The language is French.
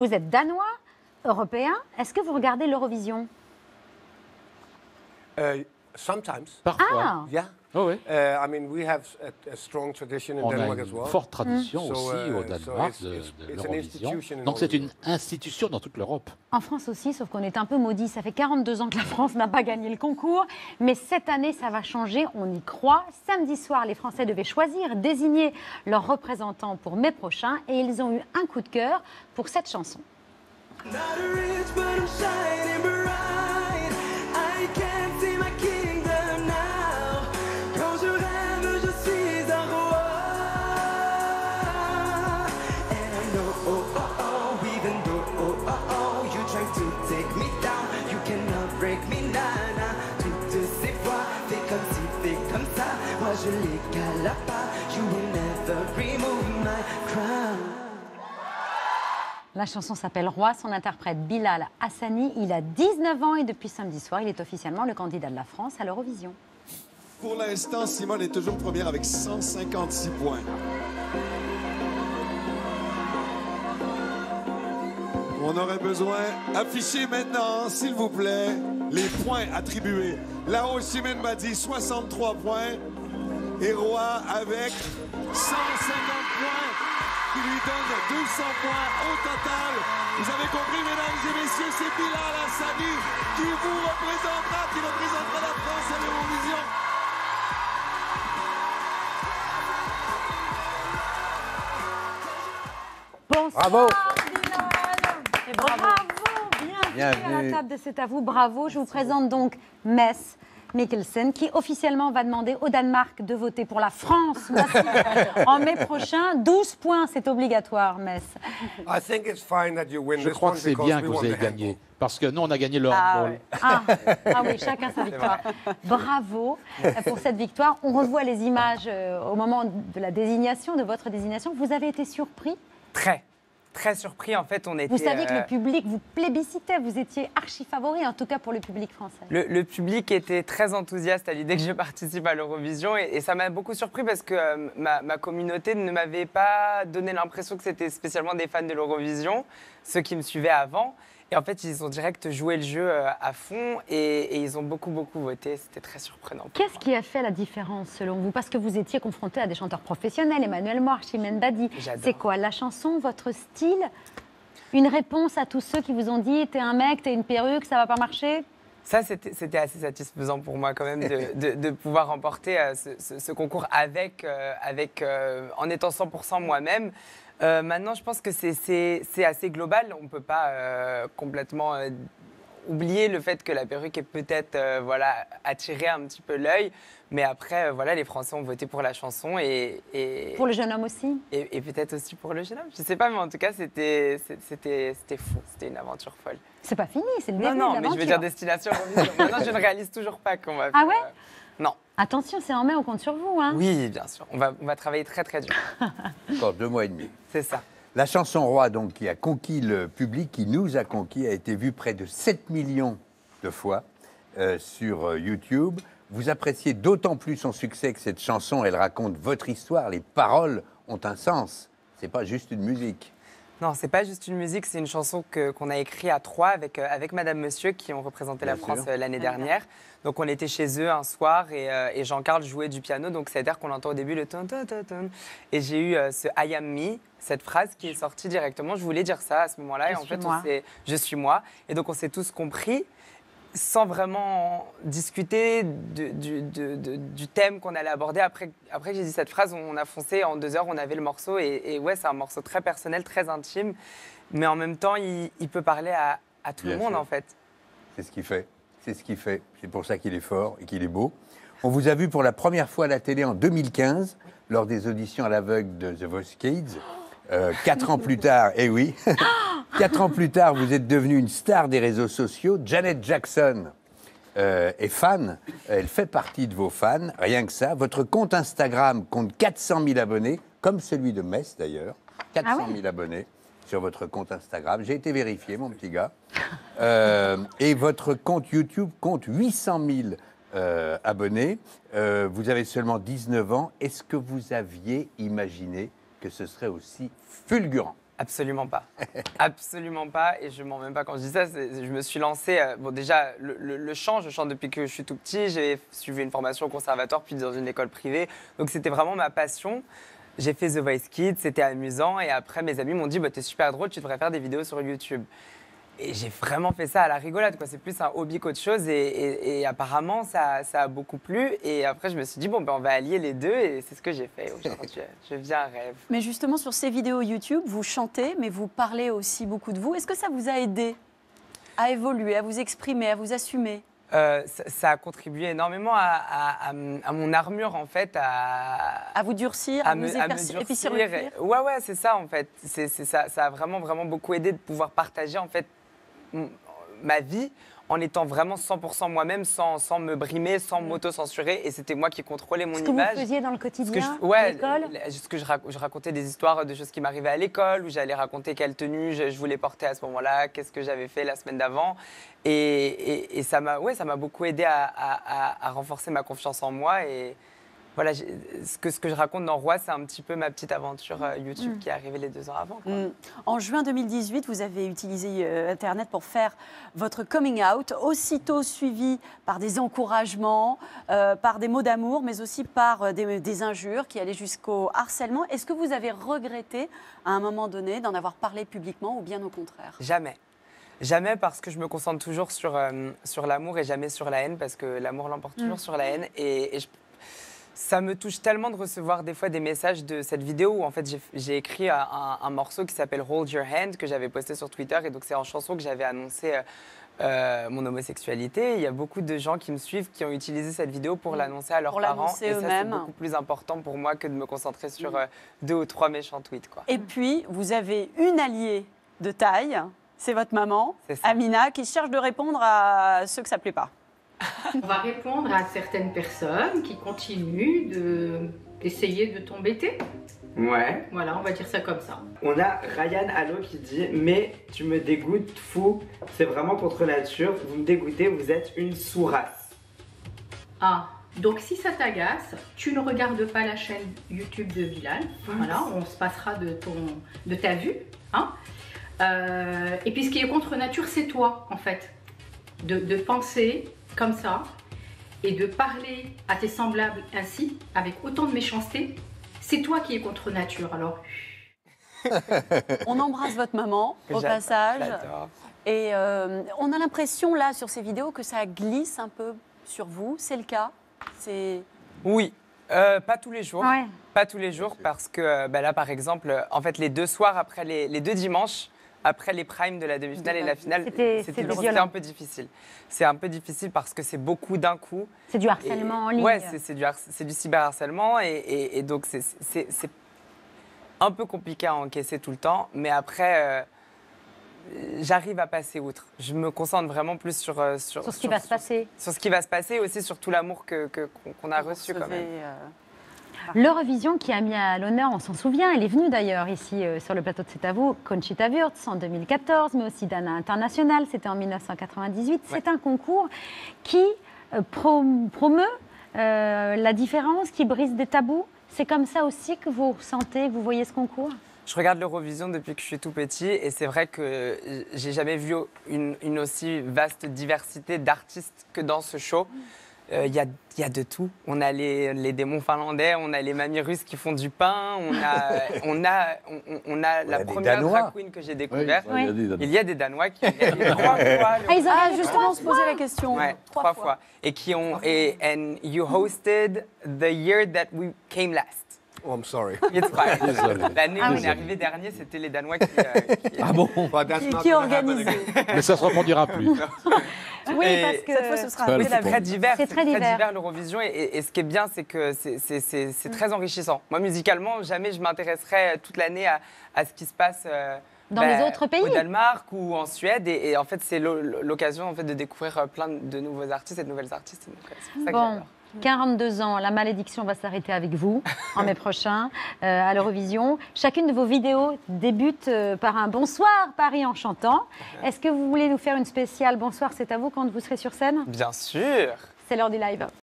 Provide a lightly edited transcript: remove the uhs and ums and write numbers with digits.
Vous êtes danois, européen. Est-ce que vous regardez l'Eurovision? Sometimes. Parfois. Ah. Yeah. Oh oui. I mean, we have a strong tradition in Denmark as well. On a une forte tradition aussi au Danemark de l'Eurovision. Donc c'est une institution dans toute l'Europe. En France aussi, sauf qu'on est un peu maudits. Ça fait 42 ans que la France n'a pas gagné le concours. Mais cette année, ça va changer, on y croit. Samedi soir, les Français devaient choisir, désigner leurs représentants pour mai prochain. Et ils ont eu un coup de cœur pour cette chanson. La chanson s'appelle Roi, son interprète Bilal Hassani, il a 19 ans et depuis samedi soir, il est officiellement le candidat de la France à l'Eurovision. Pour l'instant, Simone est toujours première avec 156 points. On aurait besoin, affichez maintenant, s'il vous plaît, les points attribués. Là-haut, Chimène Badi, 63 points. Et Roi avec 150 points, qui lui donne 200 points au total. Vous avez compris, mesdames et messieurs, c'est Bilal Hassani qui représentera la France à l'Eurovision. Bonsoir, bravo. Bilal. Et bravo, bienvenue à la table de C'est à vous. Bravo, je vous présente donc Metz Mikkelsen, qui officiellement va demander au Danemark de voter pour la France en mai prochain. 12 points, c'est obligatoire, Metz. Je crois que c'est bien que vous ayez gagné, parce que nous, on a gagné le handball. Ah oui, chacun sa victoire. Bravo pour cette victoire. On revoit les images au moment de la désignation, de votre désignation. Vous avez été surpris? Très. Très surpris, en fait, on était... Vous saviez que le public vous plébiscitait, vous étiez archi-favori, en tout cas pour le public français. Le public était très enthousiaste à l'idée que je participe à l'Eurovision et ça m'a beaucoup surpris parce que ma communauté ne m'avait pas donné l'impression que c'était spécialement des fans de l'Eurovision, ceux qui me suivaient avant. Et en fait, ils ont direct joué le jeu à fond et ils ont beaucoup voté. C'était très surprenant. Qu'est-ce qui a fait la différence selon vous? Parce que vous étiez confronté à des chanteurs professionnels, Emmanuel March, Chimène Badi. C'est quoi la chanson, votre style? Une réponse à tous ceux qui vous ont dit « t'es un mec, t'es une perruque, ça va pas marcher ». Ça, c'était assez satisfaisant pour moi quand même de pouvoir remporter ce concours en étant 100% moi-même. Maintenant, je pense que c'est assez global. On ne peut pas complètement oublier le fait que la perruque est peut-être attirée un petit peu l'œil. Mais après, les Français ont voté pour la chanson et pour le jeune homme aussi. Et peut-être aussi pour le jeune homme. Je ne sais pas, mais en tout cas, c'était fou. C'était une aventure folle. C'est pas fini, c'est le début de l'aventure. Non, mais je veux dire destination. Maintenant, je ne réalise toujours pas qu'on va faire. Ah ouais? Non. Attention, c'est en mai, on compte sur vous. Hein. Oui, bien sûr. On va travailler très, très dur. Encore 2 mois et demi. C'est ça. La chanson Roi, donc, qui a conquis le public, qui nous a conquis, a été vue près de 7 millions de fois sur YouTube. Vous appréciez d'autant plus son succès que cette chanson, elle raconte votre histoire. Les paroles ont un sens. C'est pas juste une musique. Non, c'est pas juste une musique. C'est une chanson qu'on a écrite à 3 avec Madame Monsieur qui ont représenté la France l'année dernière. Donc on était chez eux un soir et Jean-Carles jouait du piano. Donc c'est-à-dire qu'on entend au début le ton ton ton ton. Et j'ai eu ce I am me, cette phrase qui est sortie directement. Je voulais dire ça à ce moment-là. Et en fait, je suis moi. Et donc on s'est tous compris, sans vraiment discuter du thème qu'on allait aborder. Après j'ai dit cette phrase, on a foncé, en 2 heures, on avait le morceau. Et ouais, c'est un morceau très personnel, très intime. Mais en même temps, il peut parler à tout le monde, en fait. C'est ce qu'il fait. C'est ce qu'il fait. C'est pour ça qu'il est fort et qu'il est beau. On vous a vu pour la première fois à la télé en 2015, lors des auditions à l'aveugle de The Voice Kids. 4 ans plus tard, eh oui. 4 ans plus tard, vous êtes devenue une star des réseaux sociaux. Janet Jackson est fan. Elle fait partie de vos fans, rien que ça. Votre compte Instagram compte 400 000 abonnés, comme celui de Metz d'ailleurs. 400 000 abonnés sur votre compte Instagram. J'ai été vérifié, mon petit gars. Et votre compte YouTube compte 800 000 abonnés. Vous avez seulement 19 ans. Est-ce que vous aviez imaginé que ce serait aussi fulgurant? Absolument pas. Absolument pas. Et je ne mens même pas quand je dis ça. Je me suis lancée. Bon, déjà, le chant, je chante depuis que je suis tout petit. J'ai suivi une formation au conservatoire, puis dans une école privée. Donc, c'était vraiment ma passion. J'ai fait The Voice Kids, c'était amusant. Et après, mes amis m'ont dit bah, t'es super drôle, tu devrais faire des vidéos sur YouTube. Et j'ai vraiment fait ça à la rigolade, quoi. C'est plus un hobby qu'autre chose. Et apparemment, ça a beaucoup plu. Et après, je me suis dit, bon, ben, on va allier les deux. Et c'est ce que j'ai fait aujourd'hui. Je vis un rêve. Mais justement, sur ces vidéos YouTube, vous chantez, mais vous parlez aussi beaucoup de vous. Est-ce que ça vous a aidé à évoluer, à vous exprimer, à vous assumer ? Ça a contribué énormément à mon armure, en fait. À vous durcir, à me durcir. Ouais, c'est ça, en fait. Ça a vraiment beaucoup aidé de pouvoir partager, en fait, ma vie en étant vraiment 100% moi-même, sans me brimer, sans m'auto-censurer. Et c'était moi qui contrôlais mon image. Ce que vous faisiez dans le quotidien, à l'école ? Je racontais des histoires de choses qui m'arrivaient à l'école, où j'allais raconter quelle tenue je voulais porter à ce moment-là, qu'est-ce que j'avais fait la semaine d'avant. Et ça m'a beaucoup aidé à renforcer ma confiance en moi. Et voilà, ce que je raconte dans Roi, c'est un petit peu ma petite aventure YouTube qui est arrivée les 2 ans avant, quoi. En juin 2018, vous avez utilisé Internet pour faire votre coming out, aussitôt suivi par des encouragements, par des mots d'amour, mais aussi par des injures qui allaient jusqu'au harcèlement. Est-ce que vous avez regretté, à un moment donné, d'en avoir parlé publiquement ou bien au contraire ? Jamais. Jamais, parce que je me concentre toujours sur l'amour et jamais sur la haine, parce que l'amour l'emporte toujours sur la haine. Et ça me touche tellement de recevoir des fois des messages de cette vidéo où en fait j'ai écrit un morceau qui s'appelle Hold your hand, que j'avais posté sur Twitter, et donc c'est en chanson que j'avais annoncé mon homosexualité. Il y a beaucoup de gens qui me suivent qui ont utilisé cette vidéo pour l'annoncer à leurs parents, et ça c'est beaucoup plus important pour moi que de me concentrer sur 2 ou 3 méchants tweets, quoi. Et puis vous avez une alliée de taille, c'est votre maman, Amina, qui cherche de répondre à ceux que ça ne plaît pas. On va répondre à certaines personnes qui continuent d'essayer de t'embêter. Ouais. Voilà, on va dire ça comme ça. On a Ryan Allo qui dit « Mais tu me dégoûtes, fou, c'est vraiment contre nature, vous me dégoûtez, vous êtes une sourasse. » Ah, donc si ça t'agace, tu ne regardes pas la chaîne YouTube de Bilal. Voilà, on se passera de ta vue. Hein. Et puis ce qui est contre nature, c'est toi, en fait. De penser comme ça et de parler à tes semblables ainsi, avec autant de méchanceté, c'est toi qui es contre nature, alors. On embrasse votre maman, au passage. Et on a l'impression, là, sur ces vidéos, que ça glisse un peu sur vous. C'est le cas? Oui. Pas tous les jours. Ouais. Pas tous les jours, parce que bah là, par exemple, en fait, les 2 soirs, après les 2 dimanches, après les primes de la demi-finale et la finale, c'était un peu difficile. C'est un peu difficile parce que c'est beaucoup d'un coup. C'est du harcèlement en ligne. Ouais, c'est du cyberharcèlement et donc c'est un peu compliqué à encaisser tout le temps. Mais après, j'arrive à passer outre. Je me concentre vraiment plus sur ce qui va se passer. Sur ce qui va se passer et aussi sur tout l'amour qu'on a reçu quand même. L'Eurovision qui a mis à l'honneur, on s'en souvient, elle est venue d'ailleurs ici sur le plateau de C à Vous, Conchita Wurst en 2014, mais aussi Dana International, c'était en 1998. Ouais. C'est un concours qui promeut la différence, qui brise des tabous. C'est comme ça aussi que vous ressentez, vous voyez ce concours ? Je regarde l'Eurovision depuis que je suis tout petit et c'est vrai que j'ai jamais vu une aussi vaste diversité d'artistes que dans ce show. Il y a de tout. On a les démons finlandais, on a les mamies russes qui font du pain, on a la première drag queen que j'ai découverte. Oui, oui. Il y a des Danois qui ont 3 fois. Ah, ils ont justement se poser la question. Ouais, 3 fois. Et qui ont. And you hosted the year that we came last. Oh, I'm sorry. It's fine. L'année où on est arrivé dernier, c'était les Danois qui organisaient. Mais ça ne se reproduira plus. Oui, parce que cette fois, ce sera très divers. C'est très divers l'Eurovision. Et ce qui est bien, c'est que c'est très enrichissant. Moi, musicalement, jamais je m'intéresserais toute l'année à ce qui se passe dans les autres pays. Au Danemark ou en Suède. Et en fait, c'est l'occasion en fait, de découvrir plein de nouveaux artistes et de nouvelles artistes. Donc, c'est ça que j'adore. 42 ans, la malédiction va s'arrêter avec vous en mai prochain à l'Eurovision. Chacune de vos vidéos débute par un bonsoir Paris en chantant. Est-ce que vous voulez nous faire une spéciale bonsoir c'est à vous quand vous serez sur scène ? Bien sûr. C'est l'heure du live.